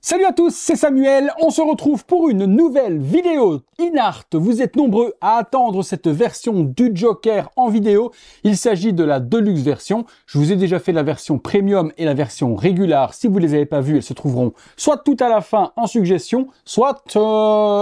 Salut à tous, c'est Samuel, on se retrouve pour une nouvelle vidéo InArt. Vous êtes nombreux à attendre cette version du Joker en vidéo. Il s'agit de la Deluxe version. Je vous ai déjà fait la version Premium et la version régulière. Si vous ne les avez pas vues, elles se trouveront soit tout à la fin en suggestion, soit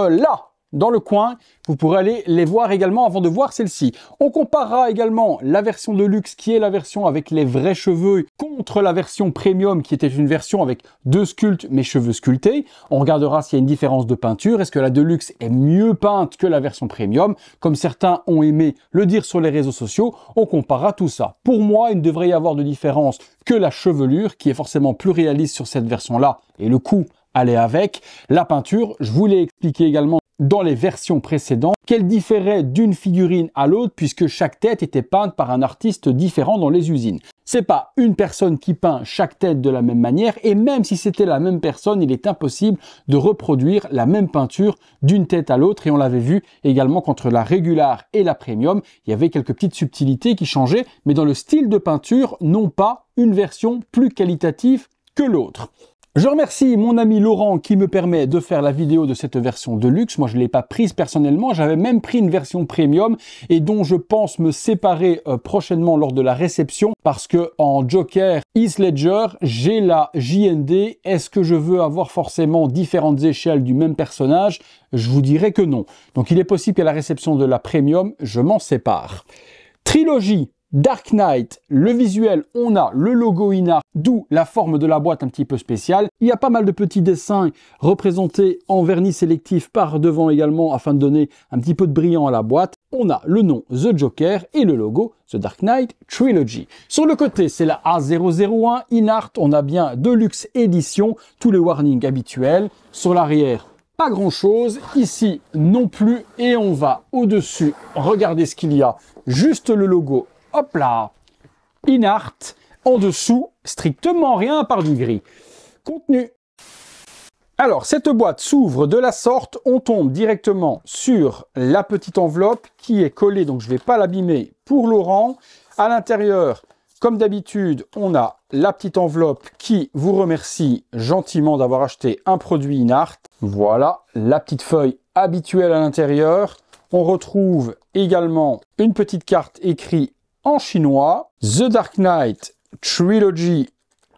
là, dans le coin. Vous pourrez aller les voir également avant de voir celle-ci. On comparera également la version Deluxe, qui est la version avec les vrais cheveux, contre la version Premium, qui était une version avec deux sculptes, mais cheveux sculptés. On regardera s'il y a une différence de peinture. Est-ce que la Deluxe est mieux peinte que la version Premium, comme certains ont aimé le dire sur les réseaux sociaux? On comparera tout ça. Pour moi, il ne devrait y avoir de différence que la chevelure, qui est forcément plus réaliste sur cette version-là, et le coup allait avec. La peinture, je vous l'ai expliqué également dans les versions précédentes, qu'elle différait d'une figurine à l'autre puisque chaque tête était peinte par un artiste différent dans les usines. C'est pas une personne qui peint chaque tête de la même manière, et même si c'était la même personne, il est impossible de reproduire la même peinture d'une tête à l'autre, et on l'avait vu également qu'entre la régulière et la Premium, il y avait quelques petites subtilités qui changeaient, mais dans le style de peinture, non pas une version plus qualitative que l'autre. Je remercie mon ami Laurent qui me permet de faire la vidéo de cette version Deluxe. Moi, je ne l'ai pas prise personnellement. J'avais même pris une version Premium et dont je pense me séparer prochainement lors de la réception, parce que en Joker, Heath Ledger, j'ai la JND. Est-ce que je veux avoir forcément différentes échelles du même personnage? Je vous dirais que non. Donc, il est possible qu'à la réception de la Premium, je m'en sépare. Trilogie Dark Knight, le visuel, on a le logo InArt, d'où la forme de la boîte un petit peu spéciale. Il y a pas mal de petits dessins représentés en vernis sélectif par devant également, afin de donner un petit peu de brillant à la boîte. On a le nom The Joker et le logo The Dark Knight Trilogy. Sur le côté, c'est la A001 InArt, on a bien Deluxe Edition, tous les warnings habituels. Sur l'arrière, pas grand chose, ici non plus, et on va au-dessus, regardez ce qu'il y a, juste le logo. Hop là, InArt, en dessous, strictement rien à part du gris. Contenu. Alors, cette boîte s'ouvre de la sorte, on tombe directement sur la petite enveloppe qui est collée, donc je ne vais pas l'abîmer pour Laurent. À l'intérieur, comme d'habitude, on a la petite enveloppe qui vous remercie gentiment d'avoir acheté un produit InArt. Voilà, la petite feuille habituelle à l'intérieur. On retrouve également une petite carte écrite en chinois, The Dark Knight Trilogy,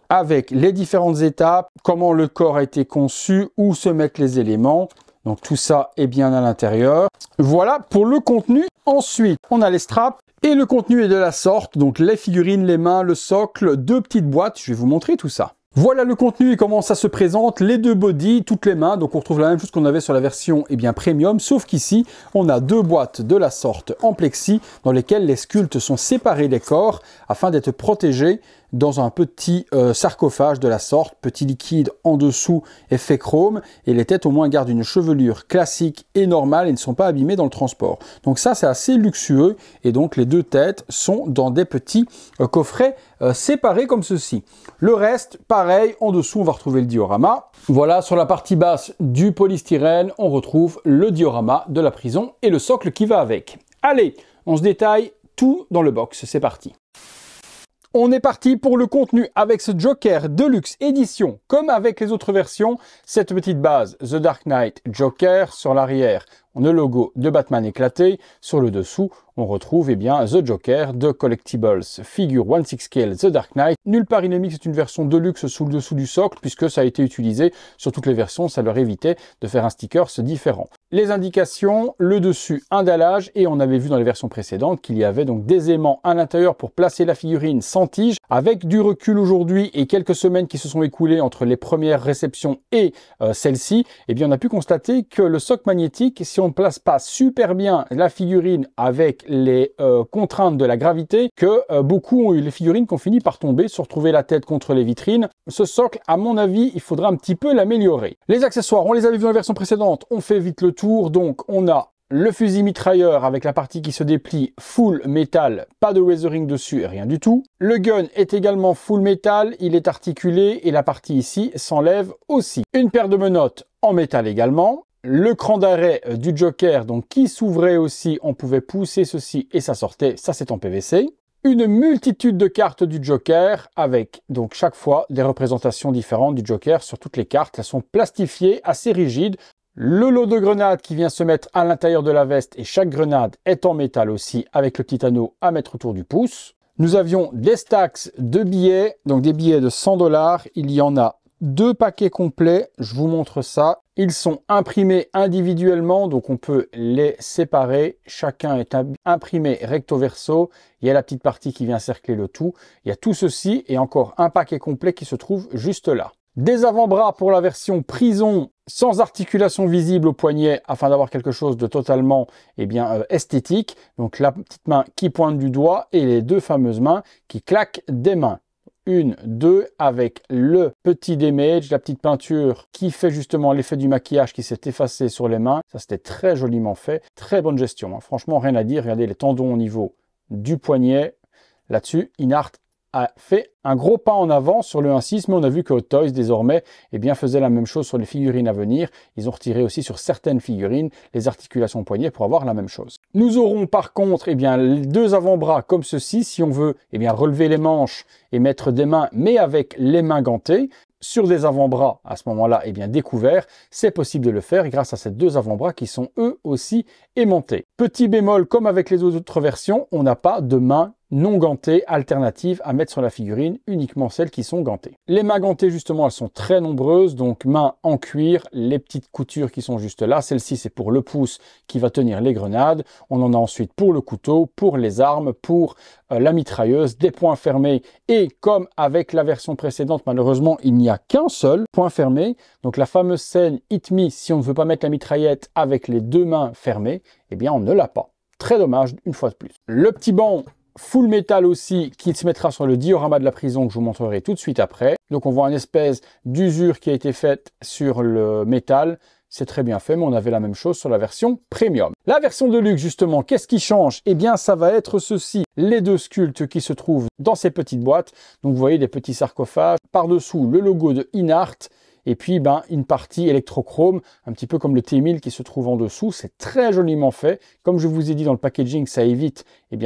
avec les différentes étapes, comment le corps a été conçu, où se mettent les éléments. Donc tout ça est bien à l'intérieur. Voilà pour le contenu. Ensuite, on a les straps. Et le contenu est de la sorte, donc les figurines, les mains, le socle, deux petites boîtes. Je vais vous montrer tout ça. Voilà le contenu et comment ça se présente, les deux bodies, toutes les mains, donc on retrouve la même chose qu'on avait sur la version Premium, sauf qu'ici, on a deux boîtes de la sorte en plexi, dans lesquelles les sculptes sont séparés des corps, afin d'être protégés dans un petit sarcophage de la sorte, petit liquide en dessous, effet chrome, et les têtes au moins gardent une chevelure classique et normale, et ne sont pas abîmées dans le transport. Donc ça, c'est assez luxueux, et donc les deux têtes sont dans des petits coffrets séparés comme ceci. Le reste, pareil, en dessous, on va retrouver le diorama. Voilà, sur la partie basse du polystyrène, on retrouve le diorama de la prison et le socle qui va avec. Allez, on se détaille tout dans le box, c'est parti. On est parti pour le contenu avec ce Joker Deluxe Edition. Comme avec les autres versions, cette petite base The Dark Knight Joker. Sur l'arrière, on a le logo de Batman éclaté. Sur le dessous, on retrouve The Joker, The Collectibles, Figure 1/6 Scale, The Dark Knight. Nulle part il n'est mis que c'est une version Deluxe sous le dessous du socle, puisque ça a été utilisé sur toutes les versions, ça leur évitait de faire un sticker différent. Les indications, le dessus, un dallage, et on avait vu dans les versions précédentes qu'il y avait donc des aimants à l'intérieur pour placer la figurine sans tige. Avec du recul aujourd'hui et quelques semaines qui se sont écoulées entre les premières réceptions et celle-ci, eh bien on a pu constater que le socle magnétique, si on ne place pas super bien la figurine avec les contraintes de la gravité, que beaucoup ont eu les figurines qui ont fini par tomber, se retrouver la tête contre les vitrines. Ce socle, à mon avis, il faudra un petit peu l'améliorer. Les accessoires, on les avait vus dans la version précédente, on fait vite le tour, donc on a le fusil mitrailleur avec la partie qui se déplie full métal, pas de weathering dessus, rien du tout. Le gun est également full métal, il est articulé et la partie ici s'enlève aussi. Une paire de menottes en métal également. Le cran d'arrêt du Joker, donc qui s'ouvrait aussi, on pouvait pousser ceci et ça sortait, ça c'est en PVC. une multitude de cartes du Joker avec donc chaque fois des représentations différentes du Joker sur toutes les cartes. Elles sont plastifiées, assez rigides. Le lot de grenades qui vient se mettre à l'intérieur de la veste et chaque grenade est en métal aussi avec le petit anneau à mettre autour du pouce. Nous avions des stacks de billets, donc des billets de 100 $. Il y en a 2 paquets complets, je vous montre ça. Ils sont imprimés individuellement, donc on peut les séparer. Chacun est imprimé recto verso. Il y a la petite partie qui vient cercler le tout. Il y a tout ceci et encore un paquet complet qui se trouve juste là. Des avant-bras pour la version prison sans articulation visible au poignet afin d'avoir quelque chose de totalement esthétique. Donc la petite main qui pointe du doigt et les 2 fameuses mains qui claquent des mains. 1, 2 avec le petit damage, la petite peinture qui fait justement l'effet du maquillage qui s'est effacé sur les mains. Ça, c'était très joliment fait. Très bonne gestion, hein. Franchement, rien à dire. Regardez les tendons au niveau du poignet. Là-dessus, InArt a fait un gros pas en avant sur le 1.6, mais on a vu que Hot Toys, désormais, faisait la même chose sur les figurines à venir. Ils ont retiré aussi sur certaines figurines les articulations poignées pour avoir la même chose. Nous aurons par contre les 2 avant-bras comme ceci, si on veut relever les manches et mettre des mains, mais avec les mains gantées. Sur des avant-bras, à ce moment-là, découverts, c'est possible de le faire grâce à ces 2 avant-bras qui sont eux aussi aimantés. Petit bémol, comme avec les autres versions, on n'a pas de mains non gantées alternatives à mettre sur la figurine, uniquement celles qui sont gantées. Les mains gantées, justement, elles sont très nombreuses, donc mains en cuir, les petites coutures qui sont juste là. Celle-ci, c'est pour le pouce qui va tenir les grenades. On en a ensuite pour le couteau, pour les armes, pour la mitrailleuse, des poings fermés. Et comme avec la version précédente, malheureusement, il n'y a qu'un seul point fermé. Donc la fameuse scène Hit Me, si on ne veut pas mettre la mitraillette avec les 2 mains fermées, on ne l'a pas. Très dommage, une fois de plus. Le petit banc full métal aussi, qui se mettra sur le diorama de la prison que je vous montrerai tout de suite après. Donc on voit une espèce d'usure qui a été faite sur le métal. C'est très bien fait, mais on avait la même chose sur la version premium. La version de luxe, justement, qu'est-ce qui change? Ça va être ceci, les 2 sculptes qui se trouvent dans ces petites boîtes. Donc, vous voyez des petits sarcophages. Par-dessous, le logo de InArt. Et puis, une partie électrochrome, un petit peu comme le T1000 qui se trouve en dessous. C'est très joliment fait. Comme je vous ai dit dans le packaging, ça évite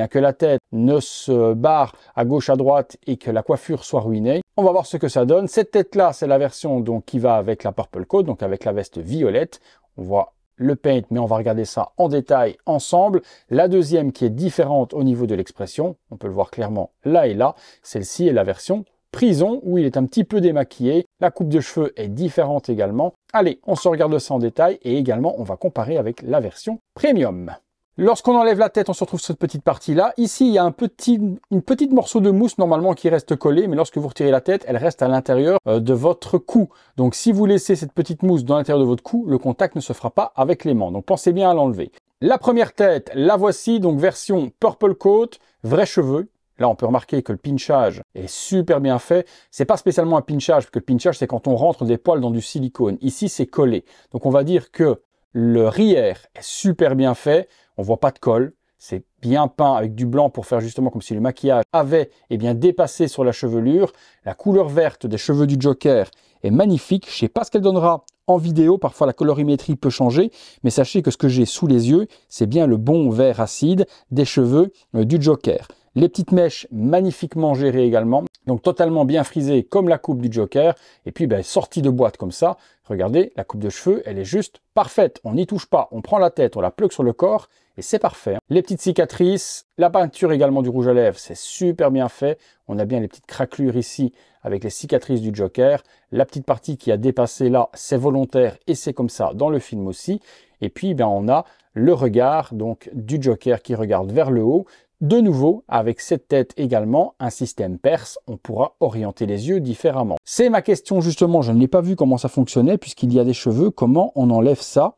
que la tête ne se barre à gauche, à droite et que la coiffure soit ruinée. On va voir ce que ça donne. Cette tête-là, c'est la version donc qui va avec la Purple Coat, donc avec la veste violette. On voit le paint, mais on va regarder ça en détail ensemble. La deuxième qui est différente au niveau de l'expression, on peut le voir clairement là et là. Celle-ci est la version prison, où il est un petit peu démaquillé. La coupe de cheveux est différente également. Allez, on se regarde ça en détail et également, on va comparer avec la version premium. Lorsqu'on enlève la tête, on se retrouve sur cette petite partie-là. Ici, il y a une petite morceau de mousse normalement qui reste collée, mais lorsque vous retirez la tête, elle reste à l'intérieur de votre cou. Donc, si vous laissez cette petite mousse dans l'intérieur de votre cou, le contact ne se fera pas avec l'aimant. Donc, pensez bien à l'enlever. La première tête, la voici, donc version Purple Coat, vrais cheveux. Là, on peut remarquer que le pinchage est super bien fait. C'est pas spécialement un pinchage, parce que le pinchage, c'est quand on rentre des poils dans du silicone. Ici, c'est collé. Donc, on va dire que le rire est super bien fait. On voit pas de colle. C'est bien peint avec du blanc pour faire justement comme si le maquillage avait dépassé sur la chevelure. La couleur verte des cheveux du Joker est magnifique. Je sais pas ce qu'elle donnera en vidéo. Parfois, la colorimétrie peut changer. Mais sachez que ce que j'ai sous les yeux, c'est bien le bon vert acide des cheveux du Joker. Les petites mèches magnifiquement gérées également, donc totalement bien frisées comme la coupe du Joker. Et puis, sortie de boîte comme ça, regardez, la coupe de cheveux, elle est juste parfaite. On n'y touche pas, on prend la tête, on la plug sur le corps et c'est parfait. Les petites cicatrices, la peinture également du rouge à lèvres, c'est super bien fait. On a bien les petites craquelures ici avec les cicatrices du Joker. La petite partie qui a dépassé là, c'est volontaire et c'est comme ça dans le film aussi. Et puis, on a le regard donc du Joker qui regarde vers le haut. De nouveau, avec cette tête également, un système perse, on pourra orienter les yeux différemment. C'est ma question justement, je ne l'ai pas vu comment ça fonctionnait puisqu'il y a des cheveux, comment on enlève ça?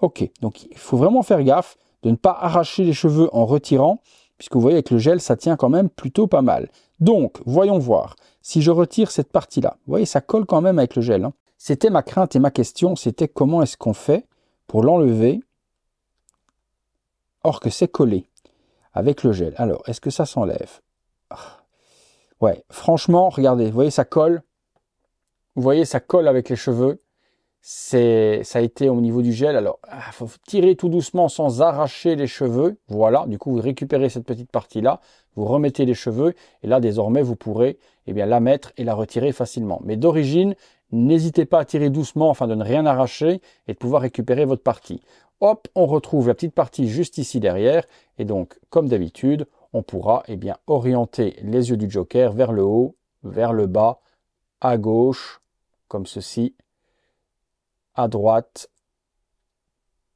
Ok, donc il faut vraiment faire gaffe de ne pas arracher les cheveux en retirant puisque vous voyez avec le gel, ça tient quand même plutôt pas mal. Donc, voyons voir, si je retire cette partie-là, vous voyez, ça colle quand même avec le gel, hein. C'était ma crainte et ma question, c'était comment est-ce qu'on fait pour l'enlever or que c'est collé avec le gel. Alors, est-ce que ça s'enlève? Ouais, franchement, regardez, vous voyez, ça colle avec les cheveux. ça a été au niveau du gel. Alors, il faut tirer tout doucement sans arracher les cheveux. Voilà, du coup, vous récupérez cette petite partie-là, vous remettez les cheveux. Et là, désormais, vous pourrez la mettre et la retirer facilement. Mais d'origine, n'hésitez pas à tirer doucement afin de ne rien arracher et de pouvoir récupérer votre partie. Hop, on retrouve la petite partie juste ici derrière. Et donc, comme d'habitude, on pourra orienter les yeux du Joker vers le haut, vers le bas, à gauche, comme ceci, à droite.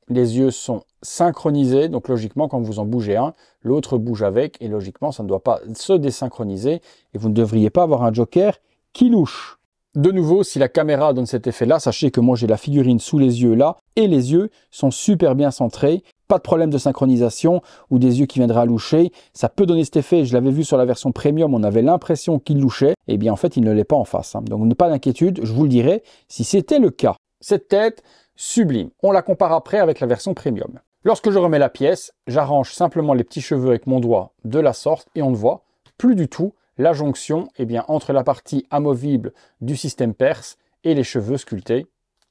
Les yeux sont synchronisés, donc logiquement, quand vous en bougez un, l'autre bouge avec, et logiquement, ça ne doit pas se désynchroniser, et vous ne devriez pas avoir un Joker qui louche. De nouveau, si la caméra donne cet effet-là, sachez que moi j'ai la figurine sous les yeux là, et les yeux sont super bien centrés, pas de problème de synchronisation ou des yeux qui viendraient à loucher, ça peut donner cet effet, je l'avais vu sur la version premium, on avait l'impression qu'il louchait, et en fait il ne l'est pas en face, hein. Donc pas d'inquiétude, je vous le dirai si c'était le cas. Cette tête, sublime, on la compare après avec la version premium. Lorsque je remets la pièce, j'arrange simplement les petits cheveux avec mon doigt de la sorte, et on ne voit plus du tout la jonction entre la partie amovible du système perse et les cheveux sculptés.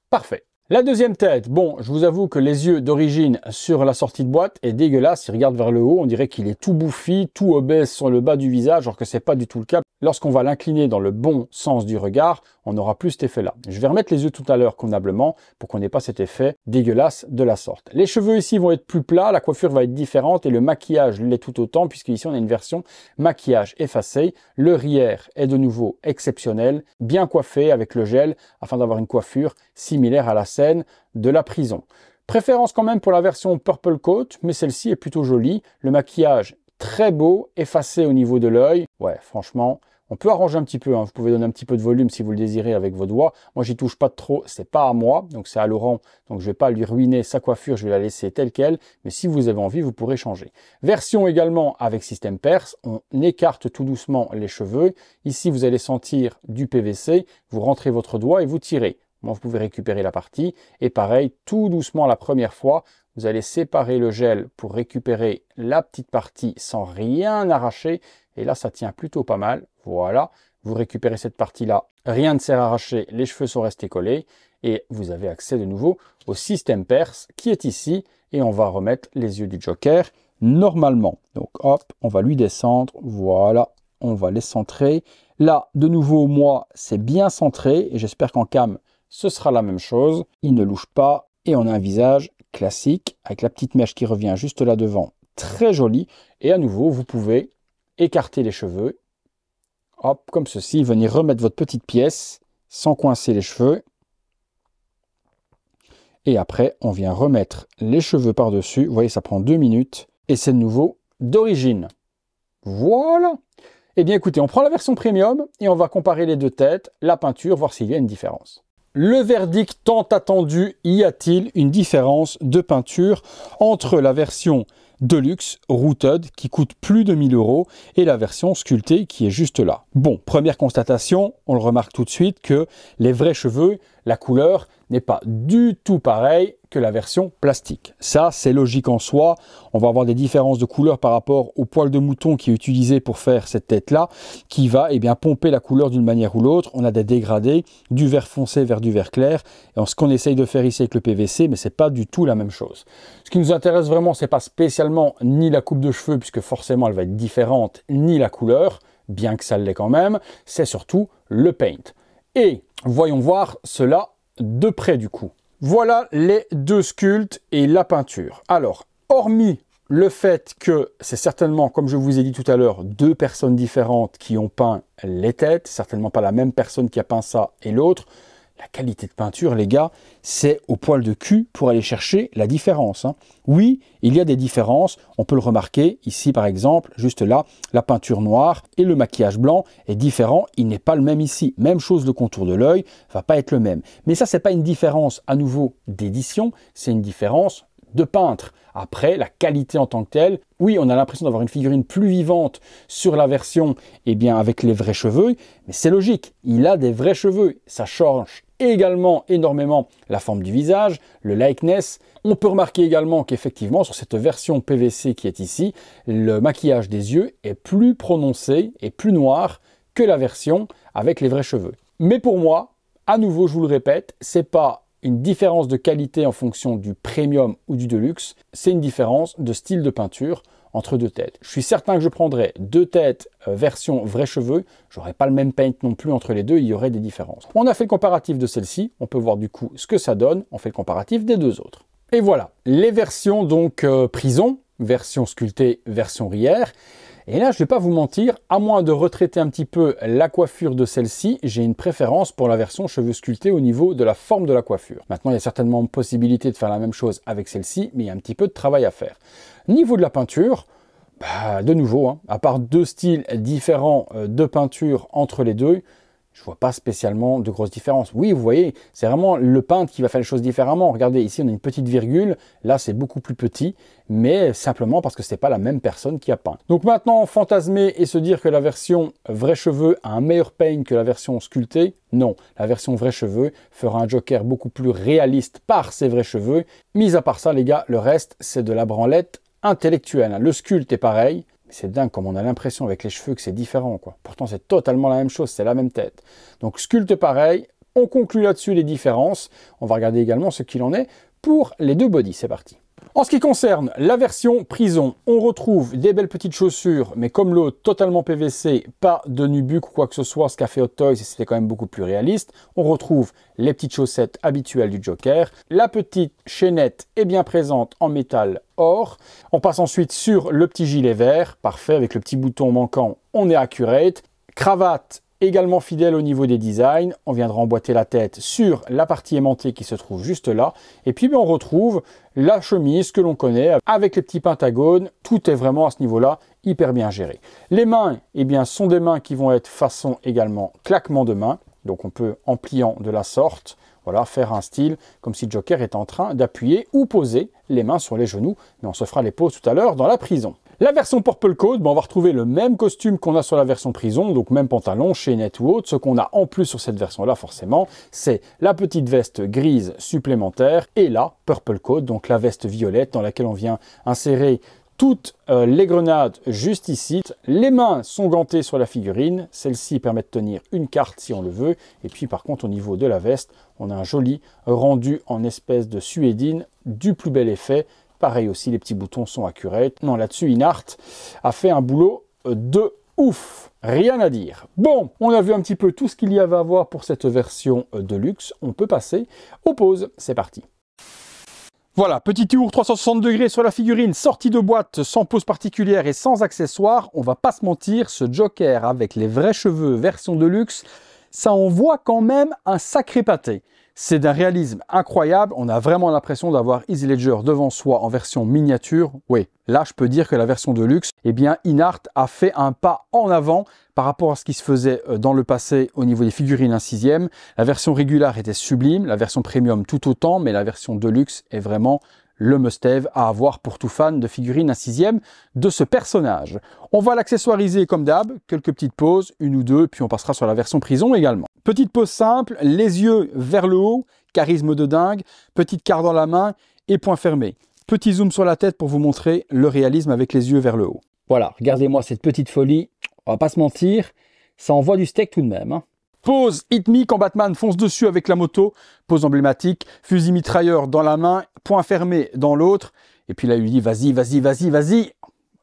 Parfait. La deuxième tête, bon, je vous avoue que les yeux d'origine sur la sortie de boîte est dégueulasse. Il regarde vers le haut, on dirait qu'il est tout bouffi, tout obèse sur le bas du visage, alors que c'est pas du tout le cas. Lorsqu'on va l'incliner dans le bon sens du regard, on n'aura plus cet effet-là. Je vais remettre les yeux tout à l'heure convenablement pour qu'on n'ait pas cet effet dégueulasse de la sorte. Les cheveux ici vont être plus plats, la coiffure va être différente et le maquillage l'est tout autant puisqu'ici on a une version maquillage effacé. Le rire est de nouveau exceptionnel, bien coiffé avec le gel afin d'avoir une coiffure similaire à la scène de la prison. Préférence quand même pour la version Purple Coat, mais celle-ci est plutôt jolie. Le maquillage, très beau, effacé au niveau de l'œil. Ouais, franchement, on peut arranger un petit peu, hein. Vous pouvez donner un petit peu de volume si vous le désirez avec vos doigts. Moi, j'y touche pas trop, c'est pas à moi, donc c'est à Laurent, donc je vais pas lui ruiner sa coiffure, je vais la laisser telle qu'elle, mais si vous avez envie, vous pourrez changer. Version également avec système perse, on écarte tout doucement les cheveux. Ici, vous allez sentir du PVC, vous rentrez votre doigt et vous tirez. Bon, vous pouvez récupérer la partie. Et pareil, tout doucement la première fois, vous allez séparer le gel pour récupérer la petite partie sans rien arracher. Et là, ça tient plutôt pas mal. Voilà, vous récupérez cette partie-là. Rien ne s'est arraché, les cheveux sont restés collés. Et vous avez accès de nouveau au système perse qui est ici. Et on va remettre les yeux du Joker normalement. Donc hop, on va lui descendre. Voilà, on va les centrer. Là, de nouveau, moi, c'est bien centré. Et j'espère qu'en cam, ce sera la même chose, il ne louche pas et on a un visage classique avec la petite mèche qui revient juste là devant, très jolie. Et à nouveau, vous pouvez écarter les cheveux, hop, comme ceci, venez remettre votre petite pièce sans coincer les cheveux. Et après, on vient remettre les cheveux par-dessus. Vous voyez, ça prend 2 minutes et c'est de nouveau d'origine. Voilà. Eh bien écoutez, on prend la version premium et on va comparer les deux têtes, la peinture, voir s'il y a une différence. Le verdict tant attendu, y a-t-il une différence de peinture entre la version Deluxe, Rooted, qui coûte plus de 1000 € et la version sculptée qui est juste là? Bon, première constatation, on le remarque tout de suite que les vrais cheveux, la couleur n'est pas du tout pareille que la version plastique. Ça, c'est logique en soi. On va avoir des différences de couleur par rapport au poil de mouton qui est utilisé pour faire cette tête-là, qui va pomper la couleur d'une manière ou l'autre. On a des dégradés, du vert foncé vers du vert clair. Et ce qu'on essaye de faire ici avec le PVC, mais c'est pas du tout la même chose. Ce qui nous intéresse vraiment, c'est pas spécialement ni la coupe de cheveux, puisque forcément elle va être différente, ni la couleur, bien que ça l'est quand même. C'est surtout le paint. Et voyons voir cela de près du coup. Voilà les deux sculptes et la peinture. Alors, hormis le fait que c'est certainement, comme je vous ai dit tout à l'heure, deux personnes différentes qui ont peint les têtes, certainement pas la même personne qui a peint ça et l'autre, la qualité de peinture, les gars, c'est au poil de cul pour aller chercher la différence, hein. Oui, il y a des différences, on peut le remarquer ici par exemple, juste là, la peinture noire et le maquillage blanc est différent, il n'est pas le même ici. Même chose, le contour de l'œil va pas être le même. Mais ça, c'est pas une différence à nouveau d'édition, c'est une différence de peintre. Après, la qualité en tant que telle, oui, on a l'impression d'avoir une figurine plus vivante sur la version, avec les vrais cheveux, mais c'est logique, il a des vrais cheveux, ça change également énormément la forme du visage, le likeness. On peut remarquer également qu'effectivement, sur cette version PVC qui est ici, le maquillage des yeux est plus prononcé et plus noir que la version avec les vrais cheveux. Mais pour moi, à nouveau, je vous le répète, c'est pas une différence de qualité en fonction du premium ou du deluxe, c'est une différence de style de peinture entre deux têtes. Je suis certain que je prendrais deux têtes version vrais cheveux, j'aurais pas le même paint non plus entre les deux, il y aurait des différences. On a fait le comparatif de celle-ci, on peut voir du coup ce que ça donne, on fait le comparatif des deux autres. Et voilà, les versions donc prison, version sculptée, version rillère. Et là, je ne vais pas vous mentir, à moins de retraiter un petit peu la coiffure de celle-ci, j'ai une préférence pour la version cheveux sculptés au niveau de la forme de la coiffure. Maintenant, il y a certainement possibilité de faire la même chose avec celle-ci, mais il y a un petit peu de travail à faire. Niveau de la peinture, bah, de nouveau, hein, à part deux styles différents de peinture entre les deux, je ne vois pas spécialement de grosses différences. Oui, vous voyez, c'est vraiment le peintre qui va faire les choses différemment. Regardez, ici, on a une petite virgule. Là, c'est beaucoup plus petit, mais simplement parce que ce n'est pas la même personne qui a peint. Donc maintenant, fantasmer et se dire que la version vrai cheveux a un meilleur paint que la version sculptée, non. La version vrai cheveux fera un Joker beaucoup plus réaliste par ses vrais cheveux. Mis à part ça, les gars, le reste, c'est de la branlette intellectuelle. Le sculpte est pareil. C'est dingue comme on a l'impression avec les cheveux que c'est différent, quoi. Pourtant, c'est totalement la même chose, c'est la même tête. Donc, sculpte pareil. On conclut là-dessus les différences. On va regarder également ce qu'il en est pour les deux bodies. C'est parti. En ce qui concerne la version prison, on retrouve des belles petites chaussures, mais comme l'autre, totalement PVC, pas de nubuck ou quoi que ce soit, ce qu'a fait Hot Toys, c'était quand même beaucoup plus réaliste. On retrouve les petites chaussettes habituelles du Joker. La petite chaînette est bien présente en métal or. On passe ensuite sur le petit gilet vert, parfait, avec le petit bouton manquant, on est accurate. Cravate, également fidèle au niveau des designs. On viendra emboîter la tête sur la partie aimantée qui se trouve juste là. Et puis, on retrouve la chemise que l'on connaît avec les petits pentagones. Tout est vraiment à ce niveau-là hyper bien géré. Les mains, eh bien, sont des mains qui vont être façon également claquement de main. Donc, on peut, en pliant de la sorte, voilà, faire un style comme si Joker est en train d'appuyer ou poser les mains sur les genoux. Mais on se fera les poses tout à l'heure dans la prison. La version Purple Code, ben on va retrouver le même costume qu'on a sur la version prison, donc même pantalon, chaînette ou autre. Ce qu'on a en plus sur cette version-là, forcément, c'est la petite veste grise supplémentaire et la Purple Code, donc la veste violette dans laquelle on vient insérer toutes les grenades juste ici. Les mains sont gantées sur la figurine. Celle-ci permet de tenir une carte si on le veut. Et puis, par contre, au niveau de la veste, on a un joli rendu en espèce de suédine du plus bel effet. Pareil aussi, les petits boutons sont accurate. Non, là-dessus, InArt a fait un boulot de ouf. Rien à dire. Bon, on a vu un petit peu tout ce qu'il y avait à voir pour cette version de luxe. On peut passer aux pauses. C'est parti. Voilà, petit tour 360 degrés sur la figurine, sortie de boîte, sans pose particulière et sans accessoires. On va pas se mentir, ce Joker avec les vrais cheveux version de luxe, ça envoie quand même un sacré pâté. C'est d'un réalisme incroyable, on a vraiment l'impression d'avoir Heath Ledger devant soi en version miniature. Oui, là je peux dire que la version de luxe, eh bien InArt a fait un pas en avant par rapport à ce qui se faisait dans le passé au niveau des figurines 1/6. La version régulière était sublime, la version premium tout autant, mais la version de luxe est vraiment le must-have à avoir pour tout fan de figurines 1/6 de ce personnage. On va l'accessoiriser comme d'hab, quelques petites poses, une ou deux, puis on passera sur la version prison également. Petite pose simple, les yeux vers le haut, charisme de dingue, petite carte dans la main et point fermé. Petit zoom sur la tête pour vous montrer le réalisme avec les yeux vers le haut. Voilà, regardez-moi cette petite folie, on va pas se mentir, ça envoie du steak tout de même, hein. Pose hit me quand Batman fonce dessus avec la moto, pose emblématique, fusil mitrailleur dans la main, point fermé dans l'autre, et puis là il dit vas-y, vas-y, vas-y, vas-y,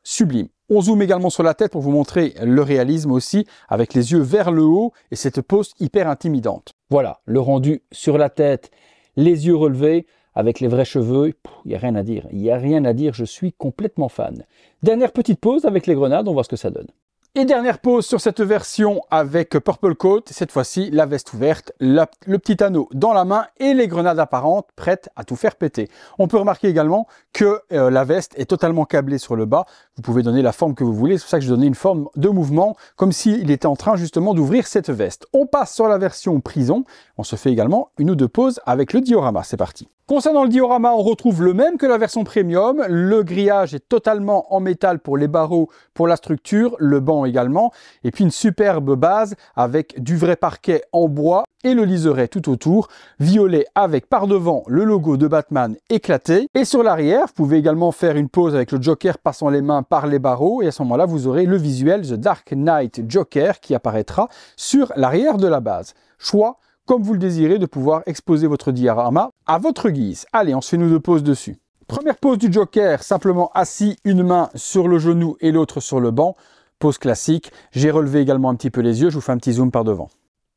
sublime. On zoome également sur la tête pour vous montrer le réalisme aussi, avec les yeux vers le haut et cette pose hyper intimidante. Voilà, le rendu sur la tête, les yeux relevés, avec les vrais cheveux, il n'y a rien à dire, il n'y a rien à dire, je suis complètement fan. Dernière petite pose avec les grenades, on voit ce que ça donne. Et dernière pause sur cette version avec Purple Coat, cette fois-ci la veste ouverte, le petit anneau dans la main et les grenades apparentes prêtes à tout faire péter. On peut remarquer également que la veste est totalement câblée sur le bas. Vous pouvez donner la forme que vous voulez, c'est pour ça que je donnais une forme de mouvement, comme s'il était en train justement d'ouvrir cette veste. On passe sur la version prison, on se fait également une ou deux pauses avec le diorama, c'est parti. Concernant le diorama, on retrouve le même que la version premium. Le grillage est totalement en métal pour les barreaux, pour la structure, le banc également. Et puis une superbe base avec du vrai parquet en bois et le liseré tout autour. Violet avec par devant le logo de Batman éclaté. Et sur l'arrière, vous pouvez également faire une pause avec le Joker passant les mains par les barreaux. Et à ce moment-là, vous aurez le visuel The Dark Knight Joker qui apparaîtra sur l'arrière de la base. Choix comme vous le désirez, de pouvoir exposer votre diorama à votre guise. Allez, on se fait nous deux poses dessus. Première pose du Joker, simplement assis, une main sur le genou et l'autre sur le banc. Pose classique. J'ai relevé également un petit peu les yeux, je vous fais un petit zoom par devant.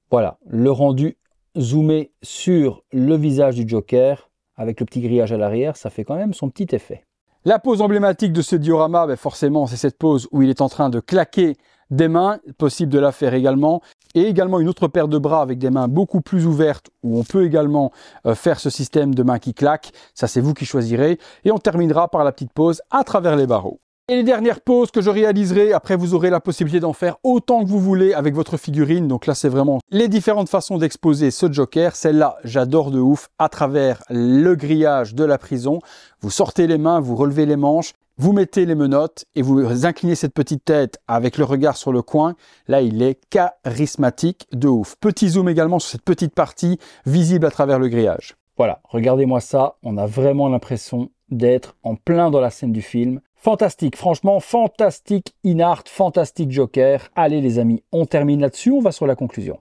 Voilà, le rendu zoomé sur le visage du Joker, avec le petit grillage à l'arrière, ça fait quand même son petit effet. La pose emblématique de ce diorama, ben forcément, c'est cette pose où il est en train de claquer des mains, possible de la faire également, et également une autre paire de bras avec des mains beaucoup plus ouvertes où on peut également faire ce système de mains qui claquent, ça c'est vous qui choisirez, et on terminera par la petite pose à travers les barreaux. Et les dernières poses que je réaliserai, après vous aurez la possibilité d'en faire autant que vous voulez avec votre figurine. Donc là, c'est vraiment les différentes façons d'exposer ce Joker. Celle-là, j'adore de ouf, à travers le grillage de la prison. Vous sortez les mains, vous relevez les manches, vous mettez les menottes et vous inclinez cette petite tête avec le regard sur le coin. Là, il est charismatique de ouf. Petit zoom également sur cette petite partie visible à travers le grillage. Voilà, regardez-moi ça. On a vraiment l'impression d'être en plein dans la scène du film. Fantastique, franchement, fantastique InArt, fantastique Joker. Allez les amis, on termine là-dessus, on va sur la conclusion.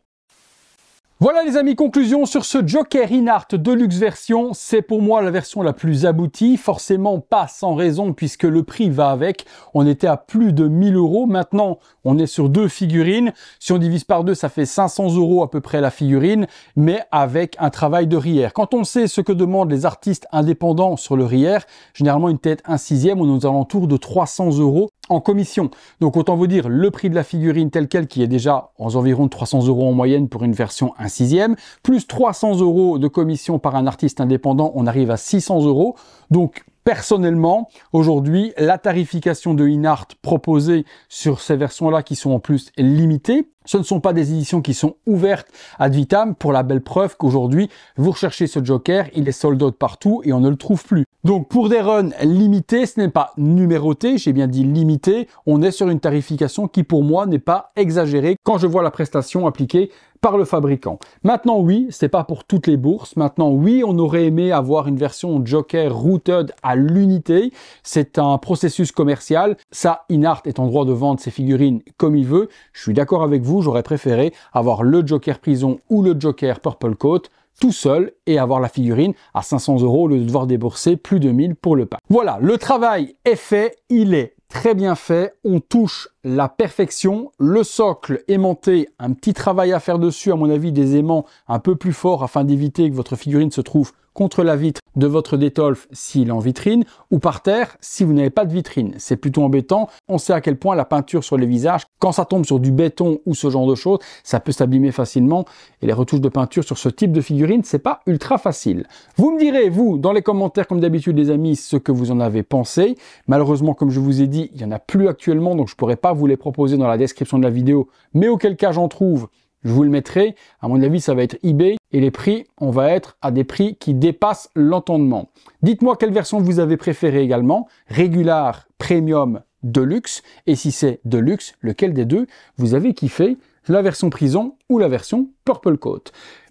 Voilà les amis, conclusion sur ce Joker InArt Deluxe version. C'est pour moi la version la plus aboutie, forcément pas sans raison puisque le prix va avec. On était à plus de 1000 €, maintenant on est sur deux figurines. Si on divise par deux, ça fait 500 € à peu près la figurine, mais avec un travail de rire. Quand on sait ce que demandent les artistes indépendants sur le rire, généralement une tête 1/6, on est aux alentours de 300 € en commission. Donc autant vous dire le prix de la figurine telle quelle qui est déjà aux environs de 300 € en moyenne pour une version 1/6, plus 300 € de commission par un artiste indépendant, on arrive à 600 €. Donc personnellement, aujourd'hui, la tarification de InArt proposée sur ces versions-là qui sont en plus limitées, ce ne sont pas des éditions qui sont ouvertes ad vitam, pour la belle preuve qu'aujourd'hui, vous recherchez ce Joker, il est sold out partout et on ne le trouve plus. Donc pour des runs limités, ce n'est pas numéroté, j'ai bien dit limité, on est sur une tarification qui pour moi n'est pas exagérée quand je vois la prestation appliquée par le fabricant. Maintenant oui, c'est pas pour toutes les bourses, maintenant oui, on aurait aimé avoir une version Joker Rooted à l'unité, c'est un processus commercial, ça InArt est en droit de vendre ses figurines comme il veut, je suis d'accord avec vous, j'aurais préféré avoir le Joker Prison ou le Joker Purple Coat tout seul et avoir la figurine à 500 € au lieu de devoir débourser plus de 1000 € pour le pack. Voilà, le travail est fait, il est très bien fait, on touche la perfection, le socle aimanté, un petit travail à faire dessus, à mon avis des aimants un peu plus forts afin d'éviter que votre figurine se trouve contre la vitre de votre détolf s'il est en vitrine, ou par terre si vous n'avez pas de vitrine. C'est plutôt embêtant. On sait à quel point la peinture sur les visages, quand ça tombe sur du béton ou ce genre de choses, ça peut s'abîmer facilement. Et les retouches de peinture sur ce type de figurine, c'est pas ultra facile. Vous me direz, vous, dans les commentaires, comme d'habitude les amis, ce que vous en avez pensé. Malheureusement, comme je vous ai dit, il n'y en a plus actuellement, donc je pourrais pas vous les proposer dans la description de la vidéo, mais auquel cas j'en trouve, je vous le mettrai. À mon avis, ça va être eBay et les prix, on va être à des prix qui dépassent l'entendement. Dites-moi quelle version vous avez préférée également, régulière, premium, deluxe, et si c'est deluxe, lequel des deux vous avez kiffé, la version prison ou la version Purple Coat.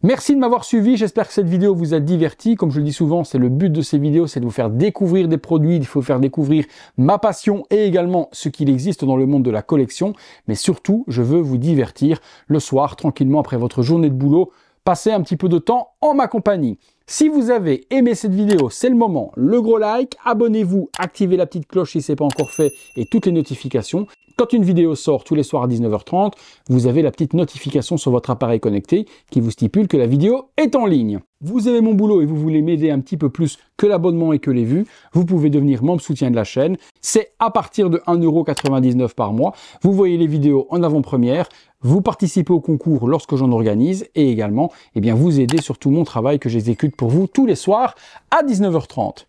Merci de m'avoir suivi, j'espère que cette vidéo vous a diverti. Comme je le dis souvent, c'est le but de ces vidéos, c'est de vous faire découvrir des produits, il faut faire découvrir ma passion et également ce qu'il existe dans le monde de la collection. Mais surtout, je veux vous divertir le soir, tranquillement, après votre journée de boulot. Passez un petit peu de temps en ma compagnie. Si vous avez aimé cette vidéo, c'est le moment. Le gros like, abonnez-vous, activez la petite cloche si ce n'est pas encore fait et toutes les notifications. Quand une vidéo sort tous les soirs à 19h30, vous avez la petite notification sur votre appareil connecté qui vous stipule que la vidéo est en ligne. Vous aimez mon boulot et vous voulez m'aider un petit peu plus que l'abonnement et que les vues, vous pouvez devenir membre soutien de la chaîne. C'est à partir de 1,99 € par mois. Vous voyez les vidéos en avant-première. Vous participez au concours lorsque j'en organise et également, eh bien, vous aidez sur tout mon travail que j'exécute pour vous tous les soirs à 19h30.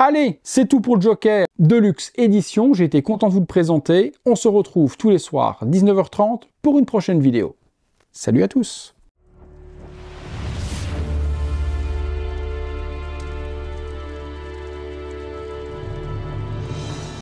Allez, c'est tout pour le Joker Deluxe Édition. J'ai été content de vous le présenter. On se retrouve tous les soirs à 19h30 pour une prochaine vidéo. Salut à tous!